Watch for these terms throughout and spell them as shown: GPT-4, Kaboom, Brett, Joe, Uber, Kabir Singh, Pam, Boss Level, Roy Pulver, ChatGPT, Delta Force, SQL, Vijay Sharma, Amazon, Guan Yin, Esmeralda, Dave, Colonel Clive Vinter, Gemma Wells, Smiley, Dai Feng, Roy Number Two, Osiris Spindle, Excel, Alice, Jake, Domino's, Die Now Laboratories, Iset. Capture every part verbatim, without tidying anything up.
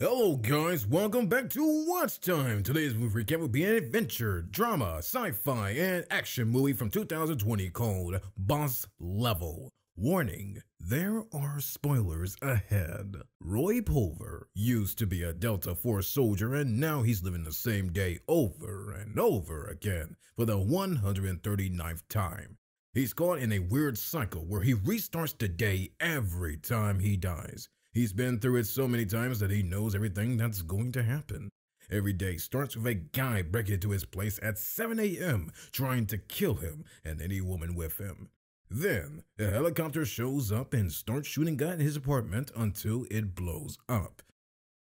Hello guys, welcome back to Watch Time. Today's movie recap will be an adventure, drama, sci-fi, and action movie from two thousand twenty called Boss Level. Warning, there are spoilers ahead. Roy Pulver used to be a Delta Force soldier and now he's living the same day over and over again for the one hundred thirty-ninth time. He's caught in a weird cycle where he restarts the day every time he dies. He's been through it so many times that he knows everything that's going to happen. Every day starts with a guy breaking into his place at seven A M trying to kill him and any woman with him. Then, a helicopter shows up and starts shooting at his apartment until it blows up.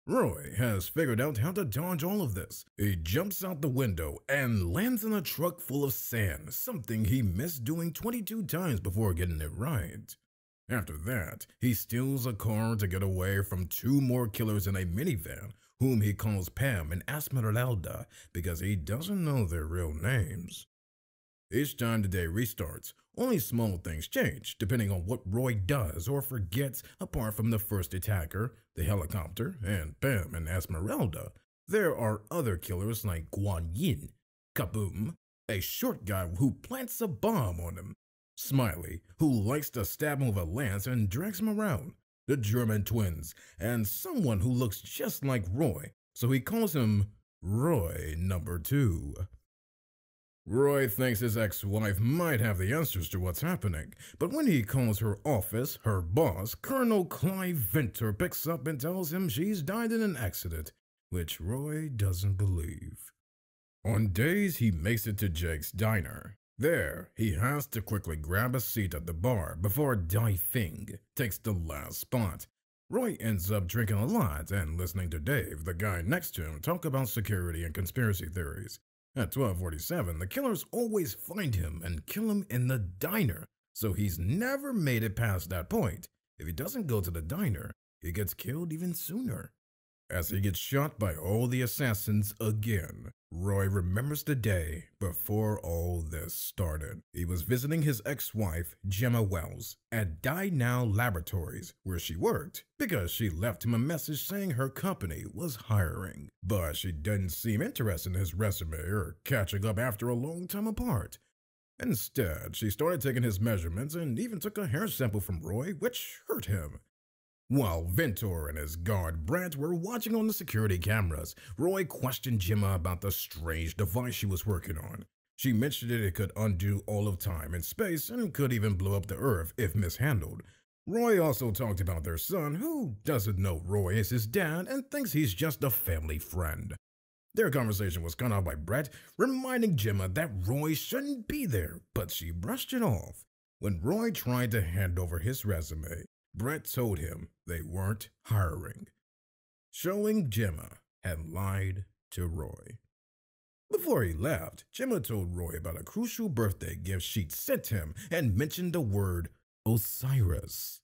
Roy has figured out how to dodge all of this. He jumps out the window and lands in a truck full of sand, something he missed doing twenty-two times before getting it right. After that, he steals a car to get away from two more killers in a minivan, whom he calls Pam and Esmeralda because he doesn't know their real names. Each time the day restarts, only small things change depending on what Roy does or forgets apart from the first attacker, the helicopter, and Pam and Esmeralda. There are other killers like Guan Yin, Kaboom, a short guy who plants a bomb on him, Smiley, who likes to stab him with a lance and drags him around, the German twins, and someone who looks just like Roy, so he calls him Roy Number Two. Roy thinks his ex-wife might have the answers to what's happening, but when he calls her office, her boss, Colonel Clive Vinter, picks up and tells him she's died in an accident, which Roy doesn't believe. On days he makes it to Jake's diner. There, he has to quickly grab a seat at the bar before Dai Feng takes the last spot. Roy ends up drinking a lot and listening to Dave, the guy next to him, talk about security and conspiracy theories. At twelve forty-seven, the killers always find him and kill him in the diner, so he's never made it past that point. If he doesn't go to the diner, he gets killed even sooner. As he gets shot by all the assassins again, Roy remembers the day before all this started. He was visiting his ex-wife, Gemma Wells, at Die Now Laboratories, where she worked, because she left him a message saying her company was hiring. But she didn't seem interested in his resume or catching up after a long time apart. Instead, she started taking his measurements and even took a hair sample from Roy, which hurt him. While Vinter and his guard Brett were watching on the security cameras, Roy questioned Gemma about the strange device she was working on. She mentioned that it could undo all of time and space and could even blow up the Earth if mishandled. Roy also talked about their son, who doesn't know Roy is his dad and thinks he's just a family friend. Their conversation was cut off by Brett, reminding Gemma that Roy shouldn't be there, but she brushed it off. When Roy tried to hand over his resume, Brett told him they weren't hiring, showing Gemma had lied to Roy. Before he left, Gemma told Roy about a crucial birthday gift she'd sent him and mentioned the word Osiris.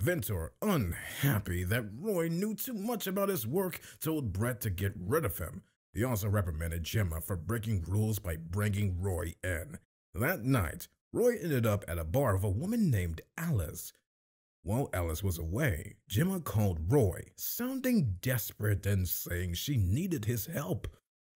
Vinter, unhappy that Roy knew too much about his work, told Brett to get rid of him. He also reprimanded Gemma for breaking rules by bringing Roy in. That night, Roy ended up at a bar with a woman named Alice. While Alice was away, Gemma called Roy, sounding desperate and saying she needed his help.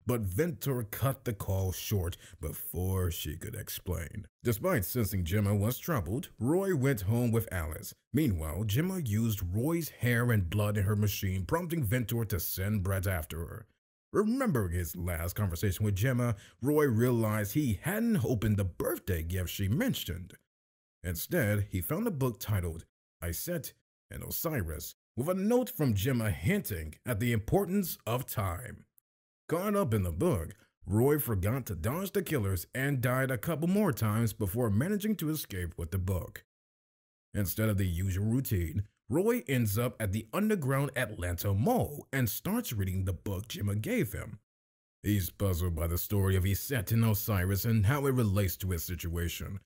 But Vinter cut the call short before she could explain. Despite sensing Gemma was troubled, Roy went home with Alice. Meanwhile, Gemma used Roy's hair and blood in her machine, prompting Vinter to send Brett after her. Remembering his last conversation with Gemma, Roy realized he hadn't opened the birthday gift she mentioned. Instead, he found a book titled Iset and Osiris, with a note from Gemma hinting at the importance of time. Caught up in the book, Roy forgot to dodge the killers and died a couple more times before managing to escape with the book. Instead of the usual routine, Roy ends up at the underground Atlanta Mall and starts reading the book Gemma gave him. He's puzzled by the story of Iset and Osiris and how it relates to his situation.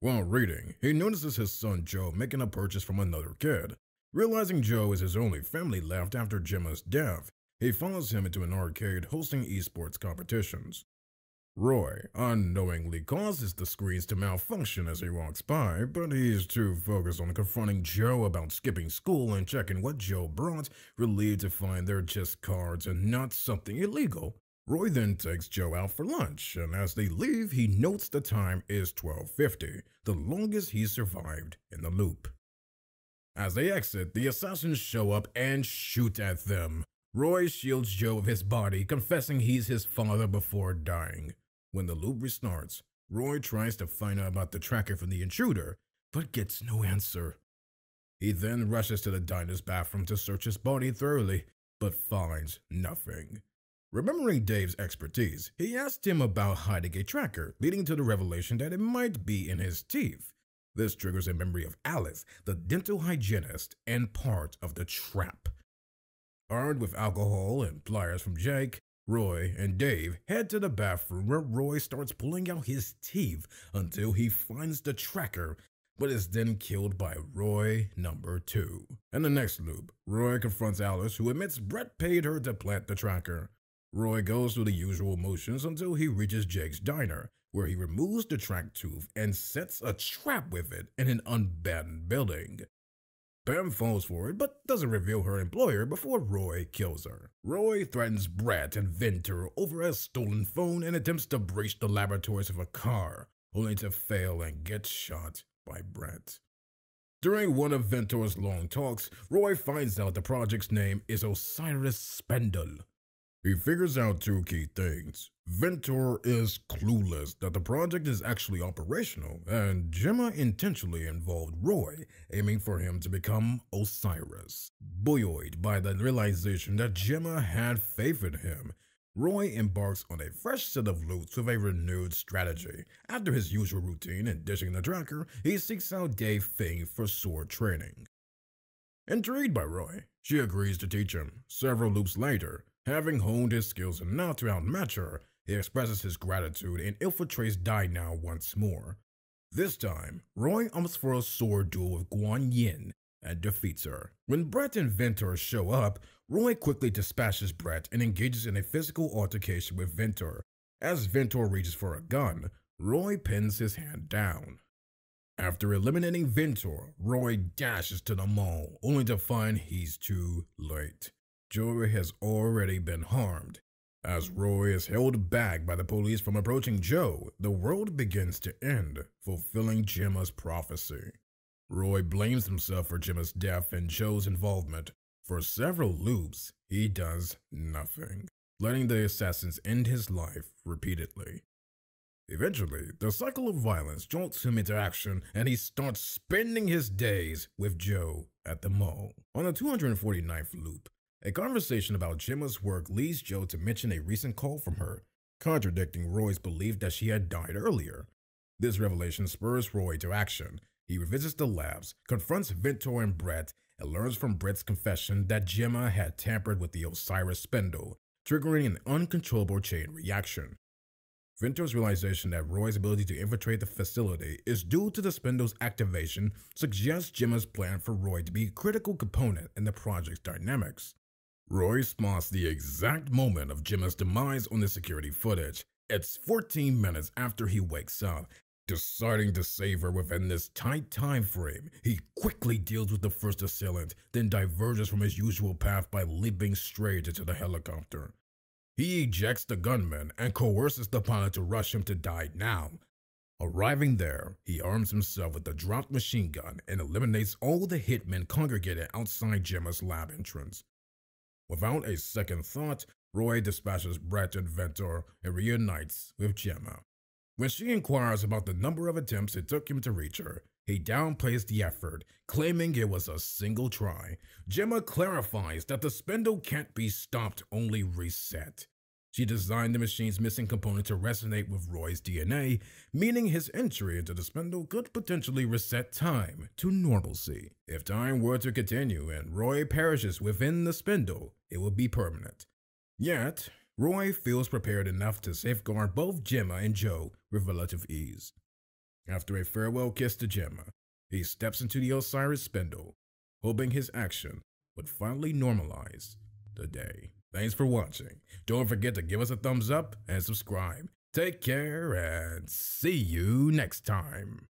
While reading, he notices his son Joe making a purchase from another kid. Realizing Joe is his only family left after Gemma's death, he follows him into an arcade hosting esports competitions. Roy unknowingly causes the screens to malfunction as he walks by, but he's too focused on confronting Joe about skipping school and checking what Joe brought, relieved to find they're just cards and not something illegal. Roy then takes Joe out for lunch, and as they leave, he notes the time is twelve fifty, the longest he survived in the loop. As they exit, the assassins show up and shoot at them. Roy shields Joe of his body, confessing he's his father before dying. When the loop restarts, Roy tries to find out about the tracker from the intruder, but gets no answer. He then rushes to the diner's bathroom to search his body thoroughly, but finds nothing. Remembering Dave's expertise, he asked him about hiding a tracker, leading to the revelation that it might be in his teeth. This triggers a memory of Alice, the dental hygienist, and part of the trap. Armed with alcohol and pliers from Jake, Roy and Dave head to the bathroom where Roy starts pulling out his teeth until he finds the tracker, but is then killed by Roy Number Two. In the next loop, Roy confronts Alice, who admits Brett paid her to plant the tracker. Roy goes through the usual motions until he reaches Jake's diner, where he removes the track tooth and sets a trap with it in an abandoned building. Pam falls for it, but doesn't reveal her employer before Roy kills her. Roy threatens Brett and Vinter over a stolen phone and attempts to breach the laboratories of a car, only to fail and get shot by Brett. During one of Vinter's long talks, Roy finds out the project's name is Osiris Spindle. He figures out two key things. Vinter is clueless that the project is actually operational, and Gemma intentionally involved Roy, aiming for him to become Osiris. Buoyed by the realization that Gemma had faith in him, Roy embarks on a fresh set of loops with a renewed strategy. After his usual routine in dishing the tracker, he seeks out Dai Feng for sword training. Intrigued by Roy, she agrees to teach him. Several loops later, having honed his skills enough to outmatch her, he expresses his gratitude and infiltrates Die Now once more. This time, Roy opts for a sword duel with Guan Yin and defeats her. When Brett and Vinter show up, Roy quickly dispatches Brett and engages in a physical altercation with Vinter. As Vinter reaches for a gun, Roy pins his hand down. After eliminating Vinter, Roy dashes to the mall, only to find he's too late. Joy has already been harmed. As Roy is held back by the police from approaching Joe, the world begins to end, fulfilling Gemma's prophecy. Roy blames himself for Gemma's death and Joe's involvement. For several loops, he does nothing, letting the assassins end his life repeatedly. Eventually, the cycle of violence jolts him into action, and he starts spending his days with Joe at the mall. On the two hundred forty-ninth loop, a conversation about Gemma's work leads Joe to mention a recent call from her, contradicting Roy's belief that she had died earlier. This revelation spurs Roy to action. He revisits the labs, confronts Vinter and Brett, and learns from Brett's confession that Gemma had tampered with the Osiris Spindle, triggering an uncontrollable chain reaction. Vinter's realization that Roy's ability to infiltrate the facility is due to the Spindle's activation suggests Gemma's plan for Roy to be a critical component in the project's dynamics. Roy spots the exact moment of Gemma's demise on the security footage. It's fourteen minutes after he wakes up. Deciding to save her within this tight time frame, he quickly deals with the first assailant, then diverges from his usual path by leaping straight into the helicopter. He ejects the gunman and coerces the pilot to rush him to Die Now. Arriving there, he arms himself with the dropped machine gun and eliminates all the hitmen congregated outside Gemma's lab entrance. Without a second thought, Roy dispatches Brett and Vinter and reunites with Gemma. When she inquires about the number of attempts it took him to reach her, he downplays the effort, claiming it was a single try. Gemma clarifies that the spindle can't be stopped, only reset. She designed the machine's missing component to resonate with Roy's D N A, meaning his entry into the spindle could potentially reset time to normalcy. If time were to continue and Roy perishes within the spindle, it would be permanent. Yet, Roy feels prepared enough to safeguard both Gemma and Joe with relative ease. After a farewell kiss to Gemma, he steps into the Osiris spindle, hoping his action would finally normalize the day. Thanks for watching. Don't forget to give us a thumbs up and subscribe. Take care and see you next time.